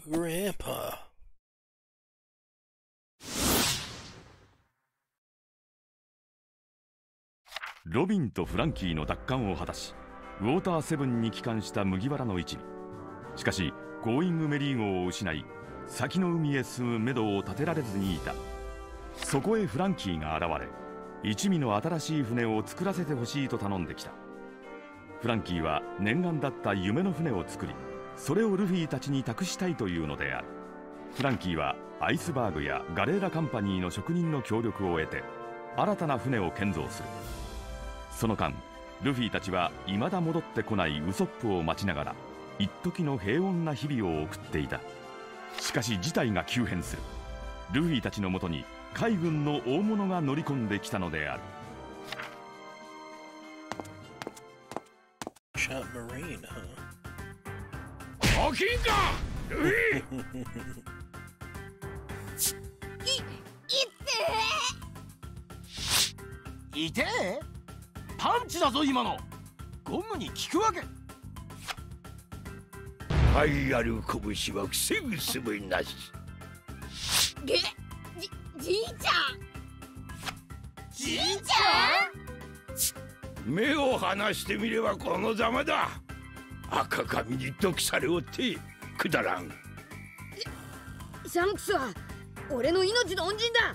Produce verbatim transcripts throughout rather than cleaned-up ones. Grandpa. Robin とフランキーの奪還を果たし、ウォーターセブンに帰還した麦わらの一味。しかし、ゴーイングメリー号を失い、先の海へ進むめどを立てられずにいた。そこへフランキーが現れ、一味の新しい船を作らせてほしいと頼んできた。フランキーは念願だった夢の船を作り、それをルフィたちに託したいというのである。フランキーはアイスバーグやガレーラカンパニーの職人の協力を得て、新たな船を建造する。その間、ルフィたちは未だ戻ってこないウソップを待ちながら、一時の平穏な日々を送っていた。しかし事態が急変する。ルフィたちのもとに海軍の大物が乗り込んできたのである。おきんかルフィい、いってえいてえパンチだぞ今の。ゴムに効くわけ。はいある拳は防ぐすべなし。げ、じ、じいちゃん。じいちゃん。目を離してみればこのざまだ。赤髪に毒されおってくだらん。シャンクスは俺の命の恩人だ。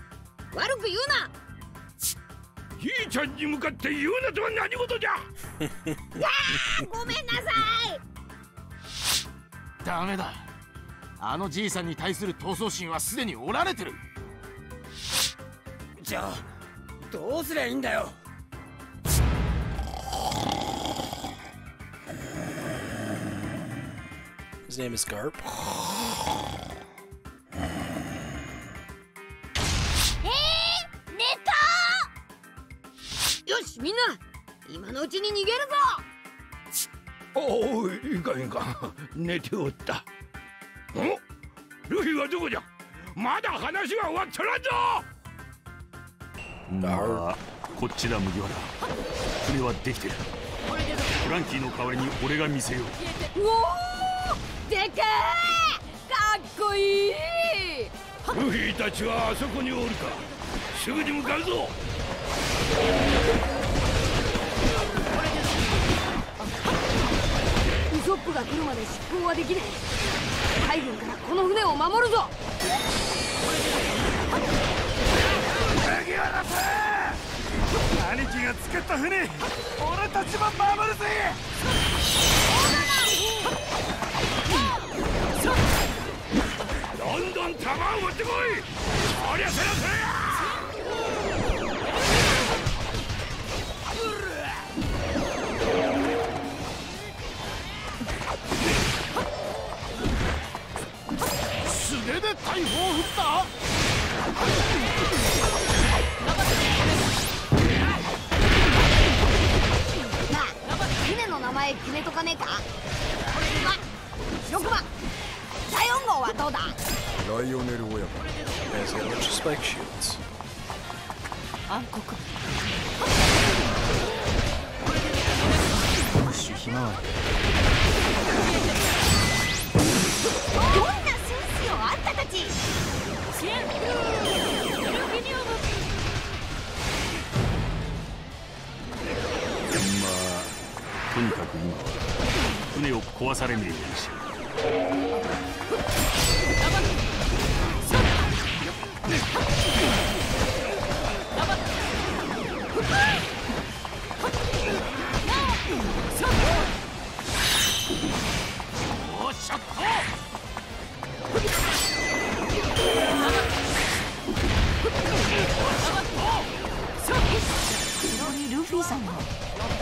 悪く言うな。じいちゃんに向かって言うなとは何事じゃ。あごめんなさい。ダメだ。あのじいさんに対する闘争心はすでに折られてる。じゃあどうすりゃいいんだよ。His name is Garp. えー、寝た。よしみんな今のうちに逃げるぞ。おお、いかんいかん、寝ておった。お、ルフィはどこじゃ。まだ話は終わっとらんぞ。なあ、こっちだ麦わら。船はできてる。フランキーの代わりに俺が見せよう。うお、でけえ、かっこいい。ルフィたちはあそこにおるか。すぐに向かうぞ。ウソップが来るまで執行はできない。海軍からこの船を守るぞ。麦わらさん、兄貴が作った船、俺たちも守るぜ。どんどん弾を持ってこい。そりゃそりゃそりゃ。素手で大砲を振った。なあ、船の名前決めとかねえか。ろくばんだいよんごうはどうだ。ライオネル親分 hasスパイクシューツ暗黒ブッシュひまわり。どんなあんたたち。まあとにかく今は船を壊されねえようにしよ。ちょっとルフィさんが呼んだ。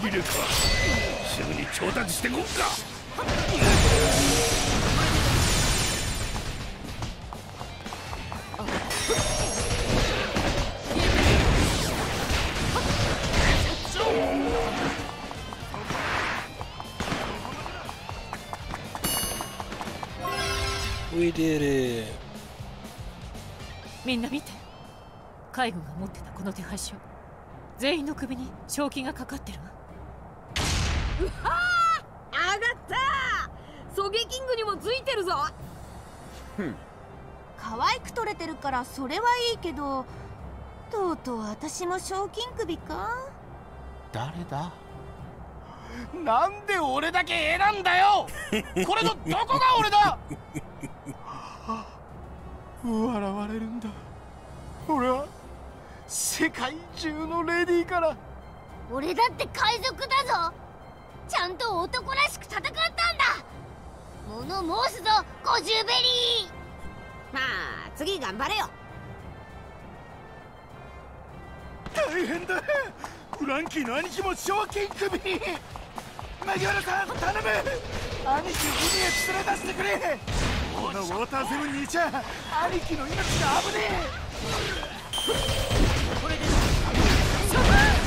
技力はすぐに調達してこっか。We did it. みんな見て、海軍が持ってたこの手配書、全員の首に賞金がかかってるわ。うわー、上がったー。狙撃キングにもついてるぞ。ふん、可愛く取れてるからそれはいいけど、とうとう私も賞金首か。誰だ？なんで俺だけ選んだよ。これのどこが俺だ。笑われるんだ。俺は世界中のレディーから。俺だって海賊だぞ。ちゃんと男らしく戦ったんだ。物申すぞ、ゴジュベリー。まあ次頑張れよ。大変だ、フランキーの兄貴も賞金首に。麦わらさん頼む、兄貴を海へ連れ出してくれ。このウォーターセブンにいちゃ兄貴の命が危ねえ。これで勝負。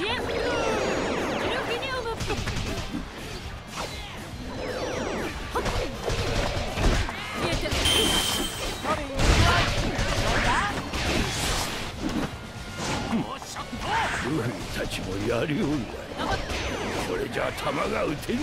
シエフルエルフィニウム。見えてる。主婦たちもやりようだ。これじゃ弾が撃てんぞ。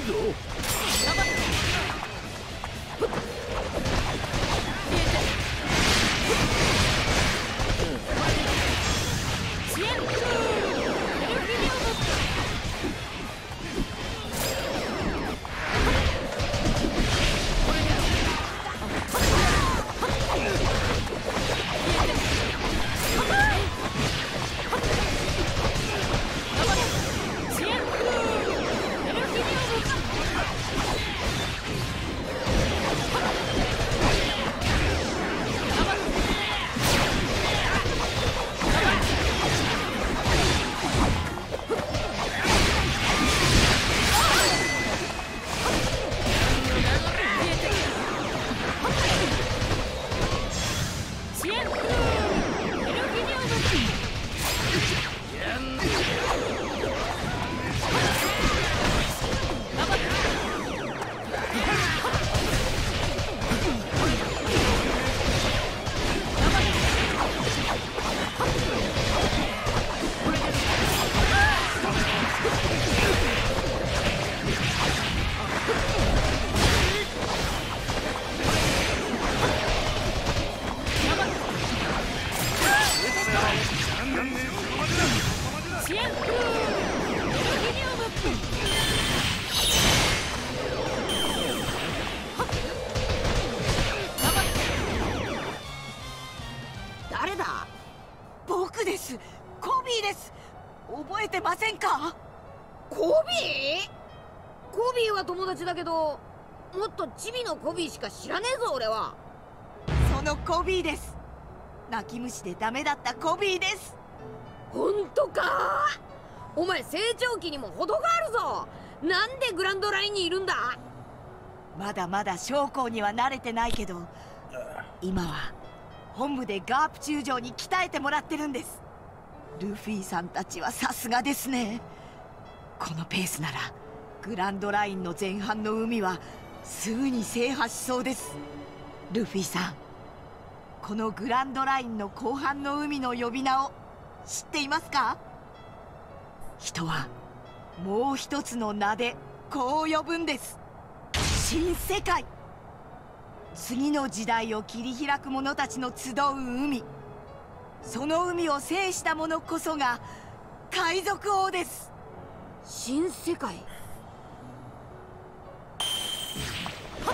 チビのコビーしか知らねえぞ俺は。そのコビーです。泣き虫でダメだったコビーです。ほんとか。お前成長期にも程があるぞ。なんでグランドラインにいるんだ。まだまだ将校には慣れてないけど、今は本部でガープ中将に鍛えてもらってるんです。ルフィさんたちはさすがですね。このペースならグランドラインの前半の海はすぐに制覇しそうです。ルフィさん、このグランドラインの後半の海の呼び名を知っていますか？人はもう一つの名でこう呼ぶんです。新世界。次の時代を切り開く者たちの集う海、その海を制した者こそが海賊王です。新世界。わし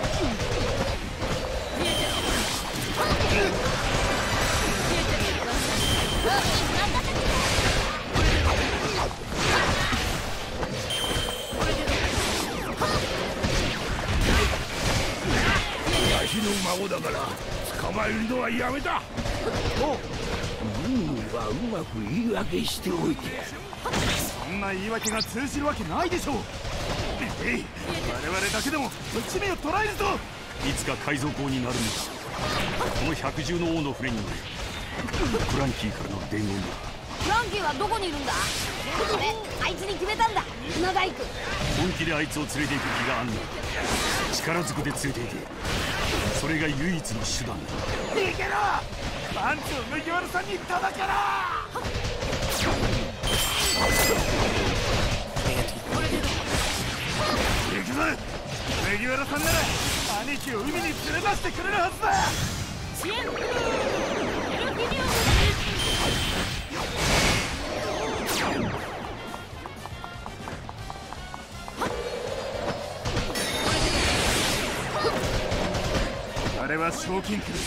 の孫だから捕まえるのはやめた。お軍はうまく言い訳しておいて、そんな言い訳が通じるわけないでしょう。えい、我々だけでも一味を捕らえるぞ。いつか海賊王になるのだ。この百獣の王の船に乗れ。フランキーからの伝言だ。フランキーはどこにいるんだ？俺、あいつに決めたんだ。長井君、本気であいつを連れていく気があんの。力ずくで連れていけ。それが唯一の手段だ。逃げろ、パンツを麦わらさんにただから行くぞ。麦わらさんなら兄貴を海に連れ出してくれるはずだ。チェンあれは賞金クルサ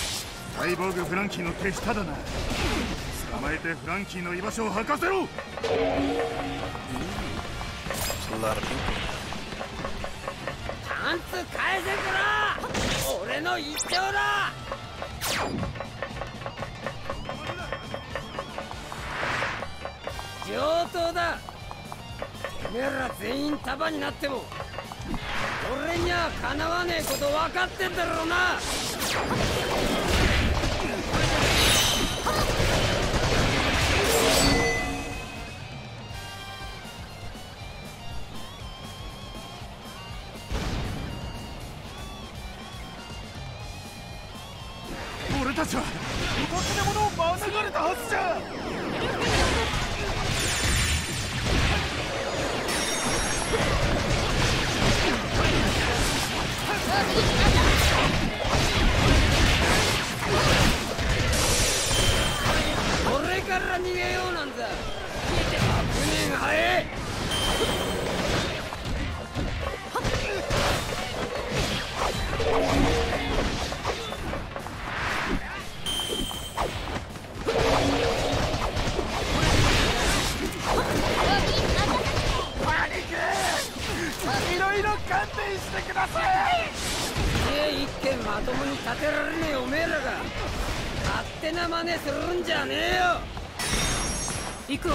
イボーグフランキーの手下だな。捕まえてフランキーの居場所を吐かせろ。パンツ返せくら、俺の一丁だ。上等だ。てめえら全員束になっても俺にはかなわねえこと分かってんだろうな。俺たちは動きのものを免れたはずじゃ。俺から逃げようなんざ。ひゃくねん早い。いろいろ鑑定してください。一軒まともに立てられねえおめえらが勝手な真似するんじゃねえよ。行くよ。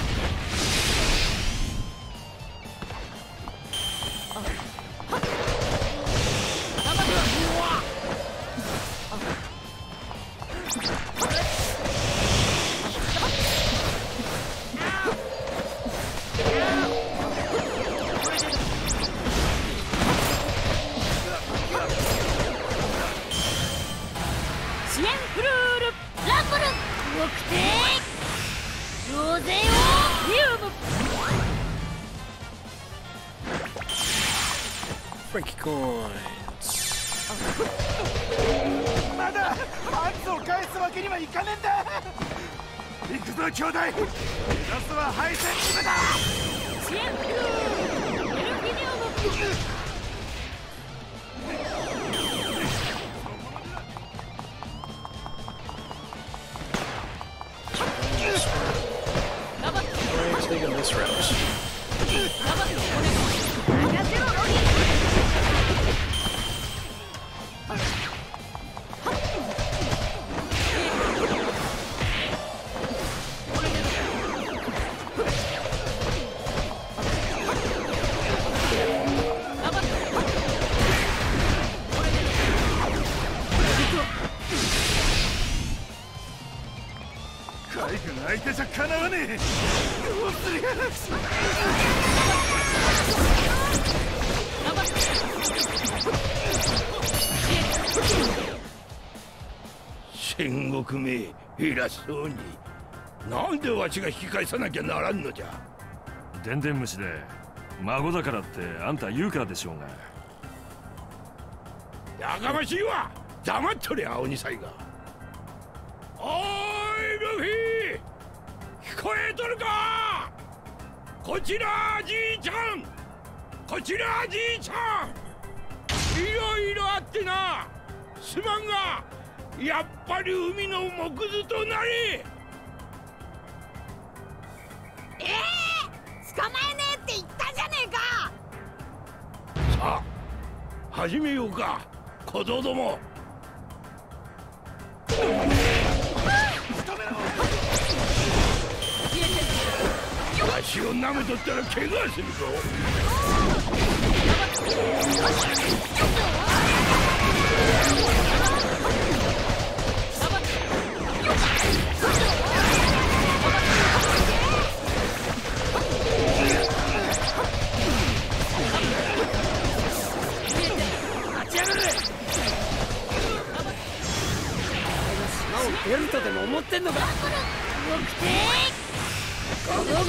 戦国め、偉そうに。なんでわしが引き返さなきゃならんのじゃ。でんでん虫で孫だからってあんた言うからでしょうが。やかましいわ、黙っとりゃ青二才が。おーいルフィ、聞こえとるか。こちらじいちゃん、こちらじいちゃん。いろいろあってな、すまんがやっぱり海の藻屑となれ。ええー、捕まえねえって言ったじゃねえか。さあ始めようか、小僧ども。足をなめとったら怪我するぞ。出るとでも思ってんのか。ゴムゴムの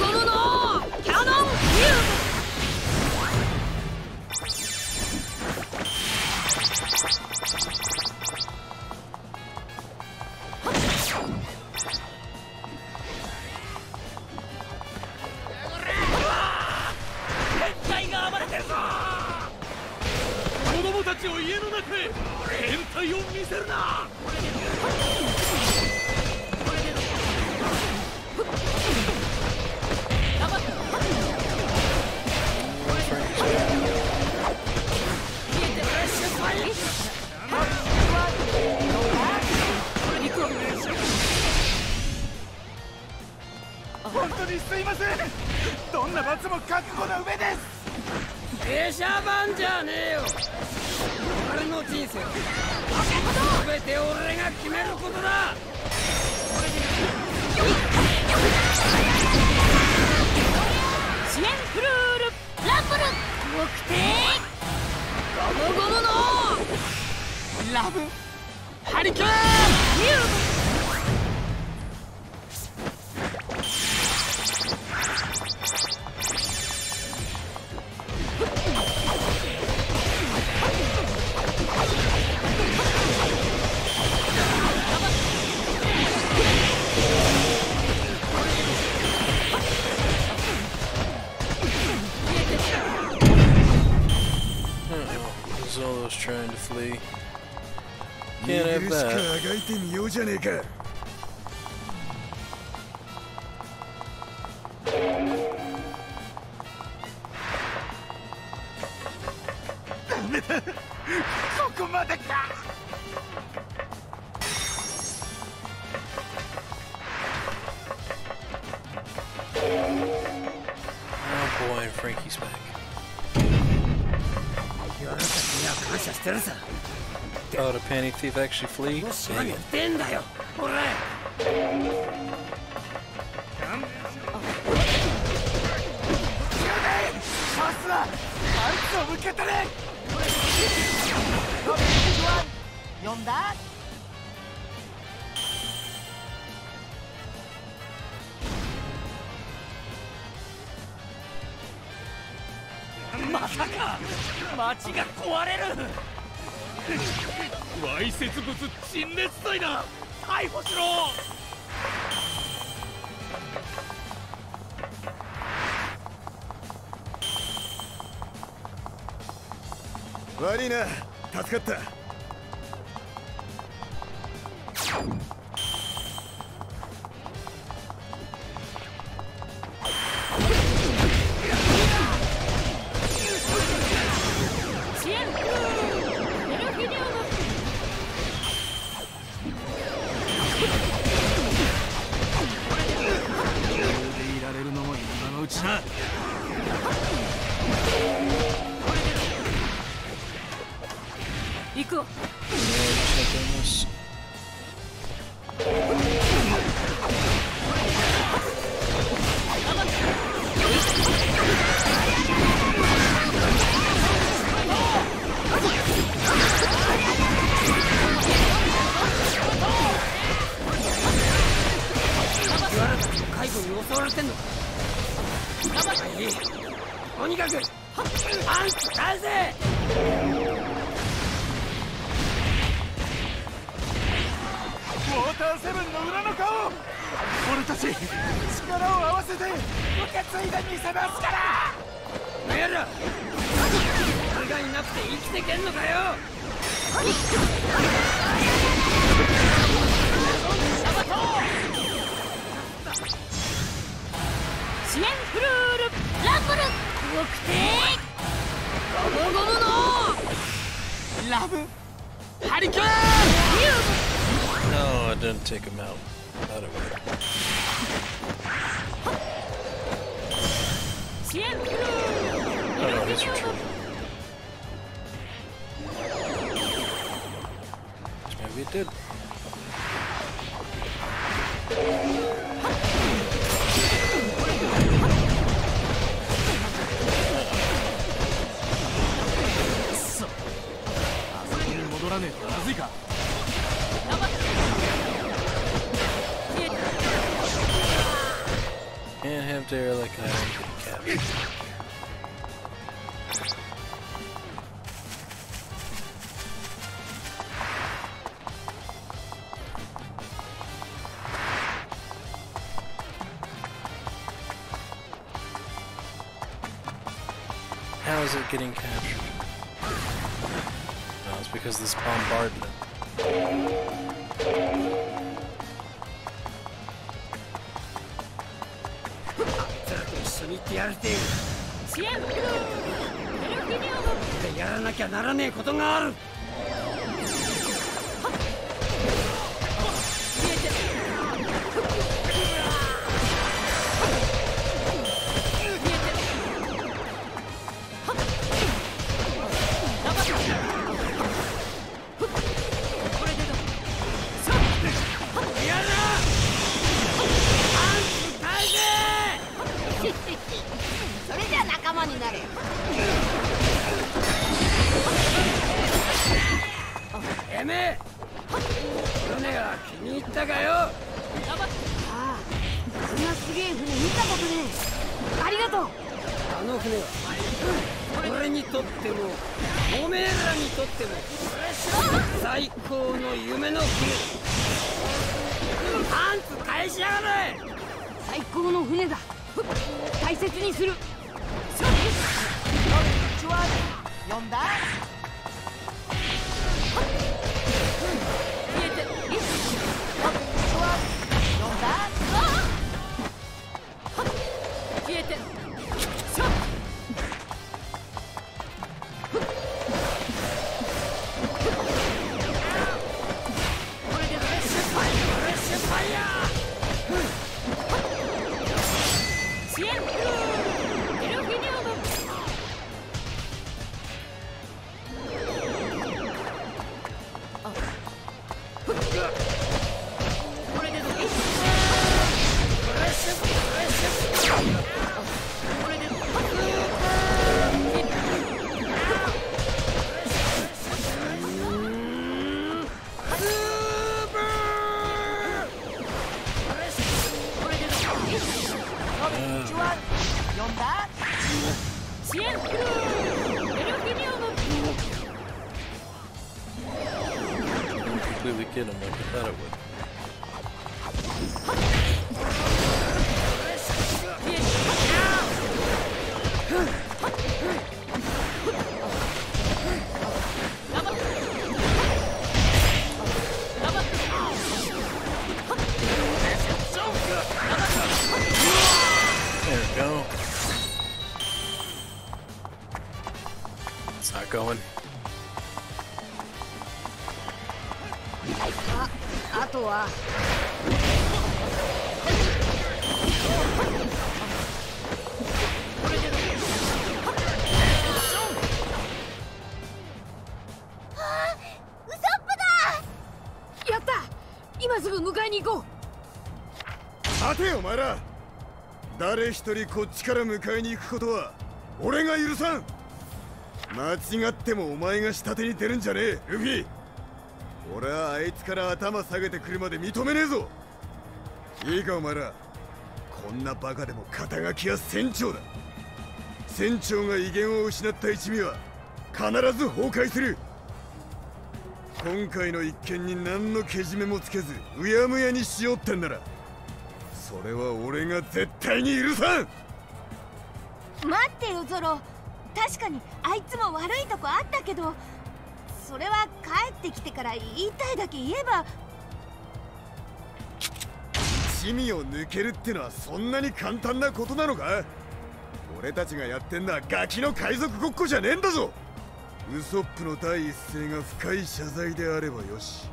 キャノン変態が暴れてるぞ。子供たちを家の中へ。変態を見せるな。本当にすいません。どんな罰も覚悟の上です。下車番じゃねえよ。俺の人生全て俺が決めることだ。シメンフルールラブル目的ゴムゴムのラブハリケーンミュー許しかあがいてみようじゃねえか。ダメだ。ここまでか。Oh boy, Frankie's back. 世の中には感謝してるさ。Oh, the panty thief actually flee? Dang it. Damn. わいせつ物陳列罪だ。逮捕しろ。悪いな、助かった。Take him out. Out of it. Ich bin Can't have there like I can capture. How is it getting captured? No, it's because of this bombardment.誰一人こっちから迎えに行くことは俺が許さん。間違ってもお前が下手に出るんじゃねえ、ルフィ。俺はあいつから頭下げてくるまで認めねえぞ。いいかお前ら、こんなバカでも肩書きは船長だ。船長が威厳を失った一味は必ず崩壊する。今回の一件に何のけじめもつけずうやむやにしようってんなら、それは俺が絶対に許さん。待ってよゾロ、確かにあいつも悪いとこあったけど、それは帰ってきてから言いたいだけ言えば。一味を抜けるってのはそんなに簡単なことなのか。俺たちがやってんのはガキの海賊ごっこじゃねえんだぞ。ウソップの第一声が深い謝罪であればよし、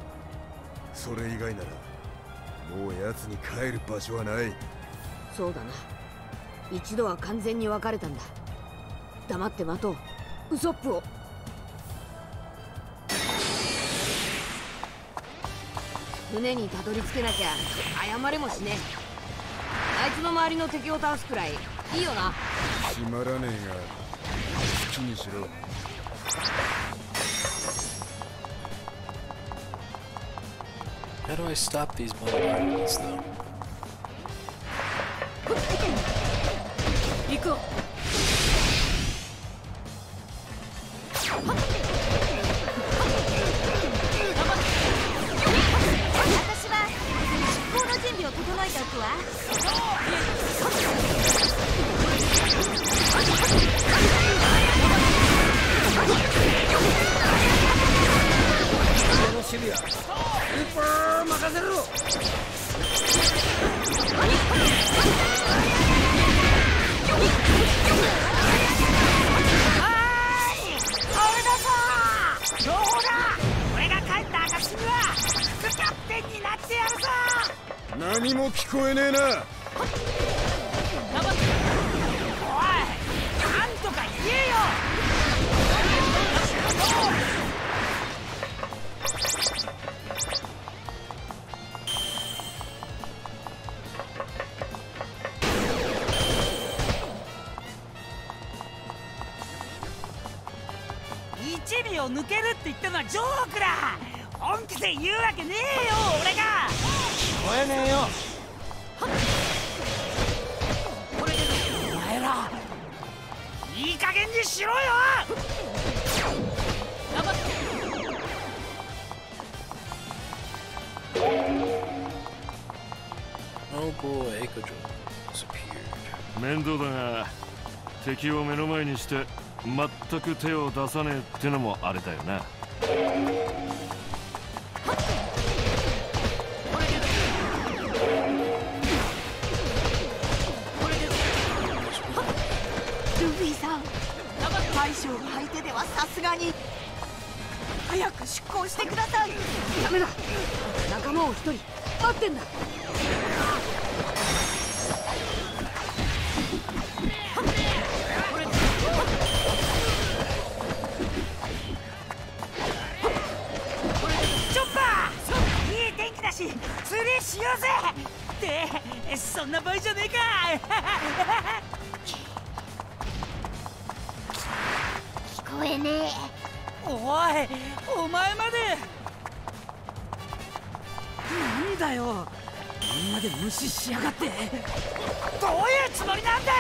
それ以外ならもう奴に帰る場所はない。そうだな。一度は完全に別れたんだ。黙って待とう、ウソップを。船にたどり着けなきゃ謝れもしねえ。あいつの周りの敵を倒すくらいいいよな。つまらねえが好きにしろ。How do I stop these bombardments though? 行こう。何も聞こえねえな。おい、なんとか言えよ。いちびょう抜けるって言ったのはジョークだ。本気で言うわけねえよ、俺が。聞こえねえよ。お前らいい加減にしろよ。面倒だが敵を目の前にして全く手を出さねえってのもあれだよな。相手ではさすがに早く出航してください。ダメだ、仲間を一人待ってんだ。チョッパー、いい天気だし釣りしようぜ。ってそんな場合じゃねえか。おい、お前まで。なんだよ、みんなで無視しやがって。どういうつもりなんだよ。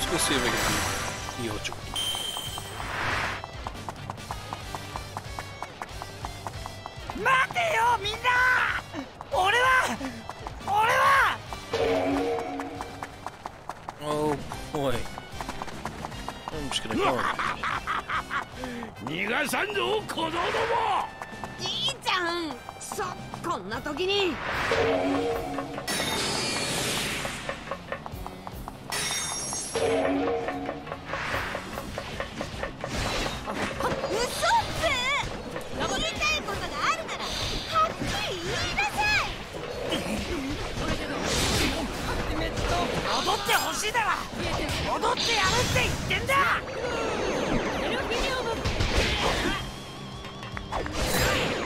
少し上がいいよ。みんな、俺は俺は Oh boy. I'm just gonna go. 逃がさんぞ、子供ども。いいじゃん、そこんな時に。戻ってやるって言ってんだ。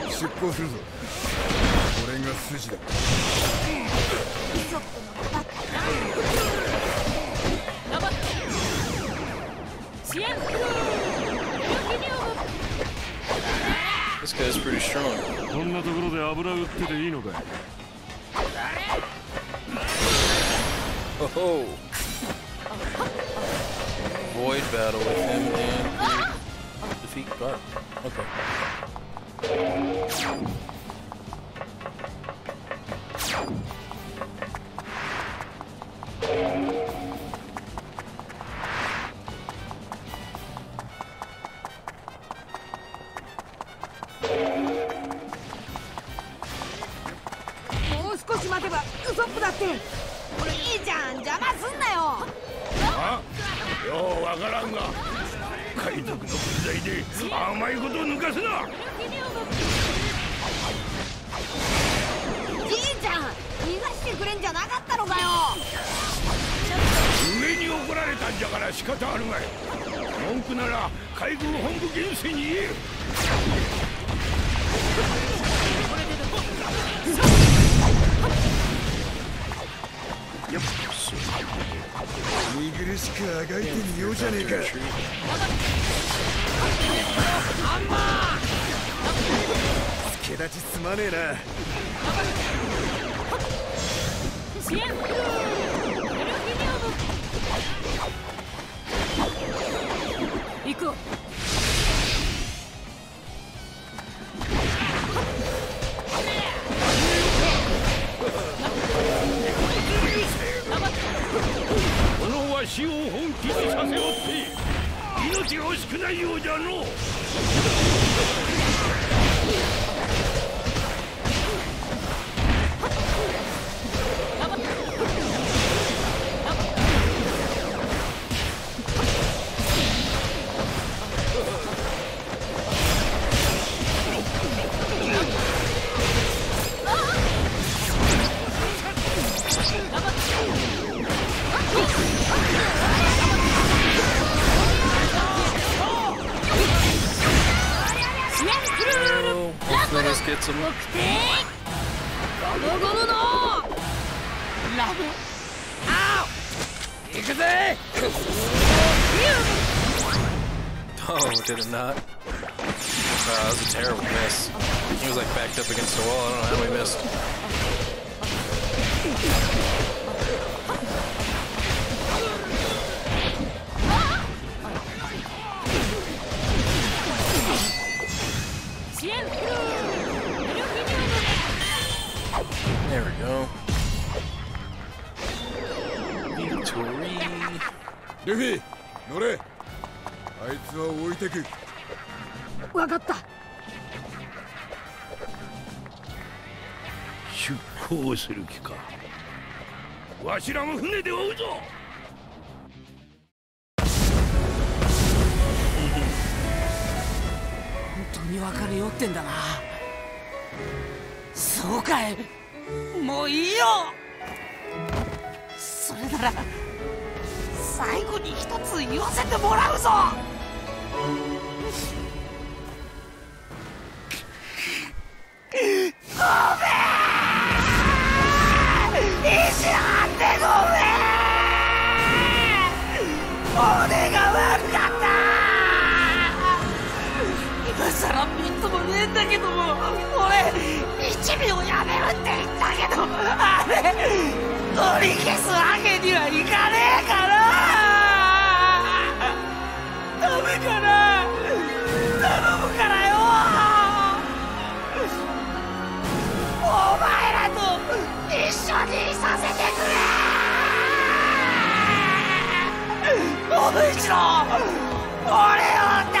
出航するぞ。これが筋だ。こんなところで油売ってていいのかい。Void battle with him and defeat Garp. Okay. More 少し待てばウソップだって。いいじゃん、邪魔すんなよ。ようわからんが海賊の分際で甘いことを抜かすな。じいちゃん逃がしてくれんじゃなかったのかよ。上に怒られたんじゃから仕方あるまい。文句なら海軍本部元帥に言え。苦しくあがいてみようじゃねえか。あんまー助け立ちすまねえな。支援エルフィニオム行こう。死を本気にさせおって命惜しくないようじゃのう。目的ゴムゴムのラブアウ行くぜ。Oh, did it not? Uh, that was a terrible miss. He was like backed up against the wall. I don't know how he missed. There we go. Victory. Luffy, 乗れ。あいつは置いてく。わかった。出航する気か。わしらも船で追うぞ。本当に分かるよってんだな。そうかい。もういいよ。それなら最後に一つ言わせてもらうぞ。ごめん石原でごめん。俺が悪かった。今さらみっともねえんだけども俺いちびょうやめるって言ったけどあれ取り消すわけにはいかねえからダメかな。頼むからよお前らと一緒にいさせてくれ。おふいちろ俺を仲間に入れてくれ。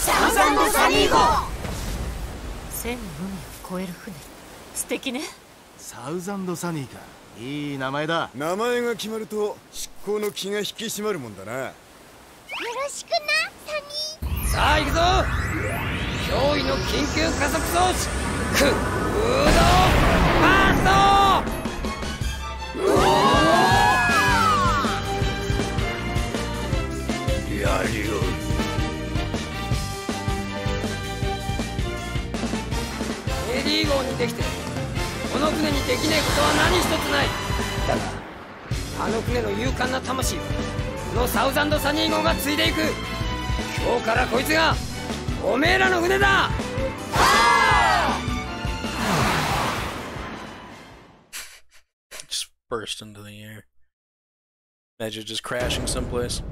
サウザンドサニーか。いい名前だ。名前が決まると執行の気が引き締まるもんだな。よろしくなサニー。さあ行くぞ。驚異の緊急加速装置クードパースト。やるよ。レディー号にできてるこの船にできねえことは何一つない。だがあの船の勇敢な魂はこのサウザンドサニー号が継いでいく。今日からこいつがおめえらの船だ。Just burst into the air. Imagine just crashing someplace.